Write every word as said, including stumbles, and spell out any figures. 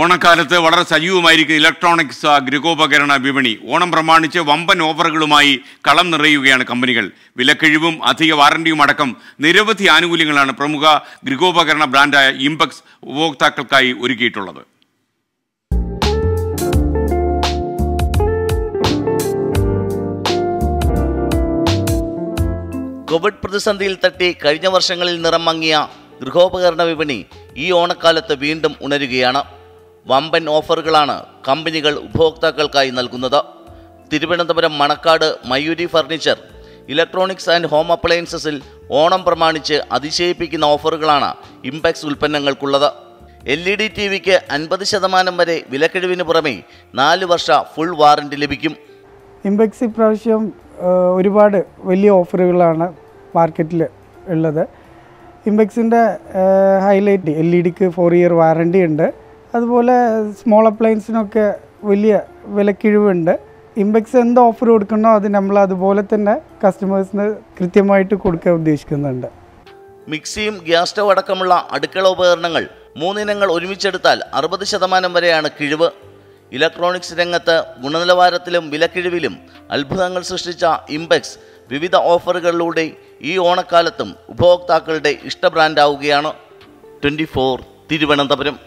ഓണക്കാലത്ത് വളരെ സജീവമായിരിക്കുന്ന ഇലക്ട്രോണിക്സ് ഗൃഹോപകരണ വിപണി ഓണം പ്രമാണിച്ച് വമ്പൻ ഓഫറുകളുമായി കളം നിറയുകയാണ് കമ്പനികൾ. വിലക്കിഴിവും അധിക വാറണ്ടിയും അടക്കം നിരവധി ആനുകൂല്യങ്ങളാണ് പ്രമുഖ ഗൃഹോപകരണ ബ്രാൻഡായ ഇംപെക്സ് ഉപഭോക്താക്കൾക്കായി ഒരുക്കിയിട്ടുള്ളത്. കോവിഡ് പ്രതിസന്ധിയിൽ തട്ടി കഴിഞ്ഞ വർഷങ്ങളിൽ നിറം മങ്ങിയ ഗൃഹോപകരണ വിപണി ഈ ഓണക്കാലത്ത് വീണ്ടും ഉണരുകയാണ്. വമ്പൻ ഓഫറുകളാണ് കമ്പനികൾ ഉപഭോക്താക്കൾക്കായി നൽകുന്നത്. Thiruvananthapuram Manacaud Mayuri furniture electronics and home അപ്ലയൻസസിൽ ഓണം പ്രമാണിച്ച് അതിശയിപ്പിക്കുന്ന ഓഫറുകളാണ് ഇംപെക്സ് ഉൽപ്പന്നങ്ങൾക്കുള്ളത്. എൽ ഇ ഡി ടി വിക്ക് അൻപത് ശതമാനം വരെ വിലക്കിഴിവിന് പുറമെ നാല് വർഷ ഫുൾ വാറണ്ടി ലഭിക്കും. ഇംപെക്സ് ഇപ്രാവശ്യം ഒരുപാട് വലിയ ഓഫറുകളാണ് മാർക്കറ്റിൽ ഉള്ളത്. ഇംപെക്സിൻ്റെ ഹൈലൈറ്റ് എൽ ഇ ഡിക്ക് ഫോർ ഇയർ വാറണ്ടി ഉണ്ട്. അതുപോലെ സ്മോൾ അപ്ലയൻസിനൊക്കെ വലിയ വിലക്കിഴിവുണ്ട്. ഇംപെക്സ് എന്ത് ഓഫർ കൊടുക്കണോ അത് നമ്മൾ അതുപോലെ തന്നെ കസ്റ്റമേഴ്സിന് കൃത്യമായിട്ട് കൊടുക്കാൻ ഉദ്ദേശിക്കുന്നുണ്ട്. മിക്സിയും ഗ്യാസ് സ്റ്റവ് അടക്കമുള്ള അടുക്കള ഉപകരണങ്ങൾ മൂന്നിനങ്ങൾ ഒരുമിച്ചെടുത്താൽ അറുപത് ശതമാനം വരെയാണ് കിഴിവ്. ഇലക്ട്രോണിക്സ് രംഗത്ത് ഗുണനിലവാരത്തിലും വിലക്കിഴിവിലും അത്ഭുതങ്ങൾ സൃഷ്ടിച്ച ഇംപെക്സ് വിവിധ ഓഫറുകളിലൂടെ ഈ ഓണക്കാലത്തും ഉപഭോക്താക്കളുടെ ഇഷ്ട ബ്രാൻഡാവുകയാണ്. Twenty four Thiruvananthapuram.